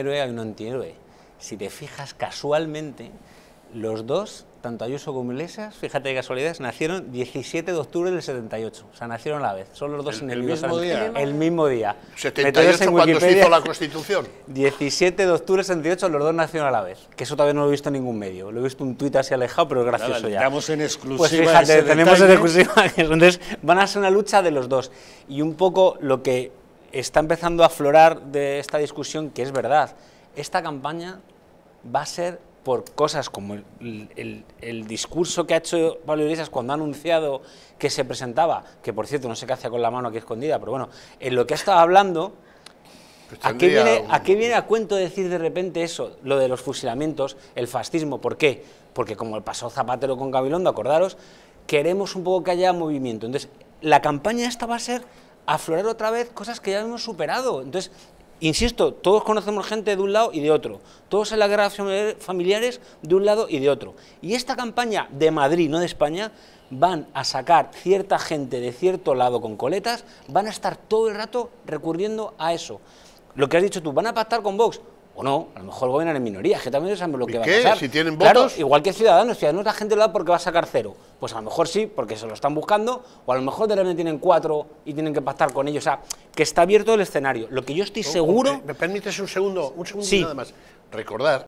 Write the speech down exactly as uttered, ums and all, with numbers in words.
Héroe, hay un antihéroe. Si te fijas casualmente, los dos, tanto Ayuso como Iglesias, fíjate de casualidades, nacieron diecisiete de octubre del setenta y ocho, o sea, nacieron a la vez, son los dos el, enemigos. El mismo día. El mismo día. setenta y ocho cuando se hizo la Constitución. diecisiete de octubre del setenta y ocho, los dos nacieron a la vez, que eso todavía no lo he visto en ningún medio, lo he visto un tuit así alejado, pero es gracioso Nada, ya. Estamos en exclusiva. Pues fíjate, tenemos en exclusiva, entonces van a ser una lucha de los dos, y un poco lo que está empezando a aflorar de esta discusión, que es verdad, esta campaña va a ser por cosas como el, el, el discurso que ha hecho Pablo Iglesias cuando ha anunciado que se presentaba, que por cierto no sé qué hacía con la mano aquí escondida, pero bueno, en lo que ha estado hablando, pues ¿a, qué viene, un... ¿a qué viene a cuento decir de repente eso? Lo de los fusilamientos, el fascismo, ¿por qué? Porque como pasó Zapatero con Gabilondo, acordaros, queremos un poco que haya movimiento. Entonces, la campaña esta va a ser aflorar otra vez cosas que ya hemos superado. Entonces, insisto, todos conocemos gente de un lado y de otro, todos en las guerras familiares de un lado y de otro. Y esta campaña de Madrid, no de España, van a sacar cierta gente de cierto lado con coletas, van a estar todo el rato recurriendo a eso. Lo que has dicho tú, van a pactar con Vox, o no, a lo mejor gobiernan en minoría, que también sabemos lo que va a pasar. ¿Si tienen votos? Claro, igual que Ciudadanos, Ciudadanos la gente lo da porque va a sacar cero. Pues a lo mejor sí, porque se lo están buscando, o a lo mejor de repente tienen cuatro y tienen que pactar con ellos. O sea, que está abierto el escenario. Lo que yo estoy seguro... ¿Me permites un segundo? Un segundo nada más. Recordar